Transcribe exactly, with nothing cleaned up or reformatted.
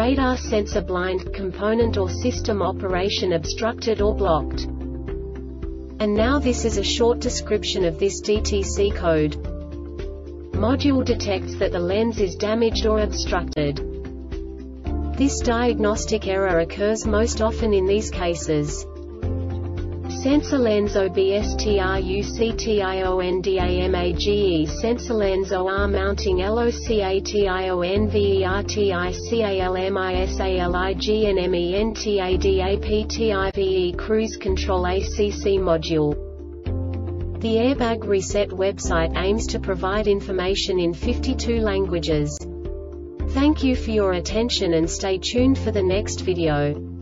radar sensor blind, component or system operation obstructed or blocked. And now this is a short description of this D T C code. Module detects that the lens is damaged or obstructed. This diagnostic error occurs most often in these cases: sensor lens obstructiondamage, sensor lens O R mounting LOCATIONVERTICALMISALIGNMENTADAPTIVE, cruise control A C C module. The Airbag Reset website aims to provide information in fifty-two languages. Thank you for your attention and stay tuned for the next video.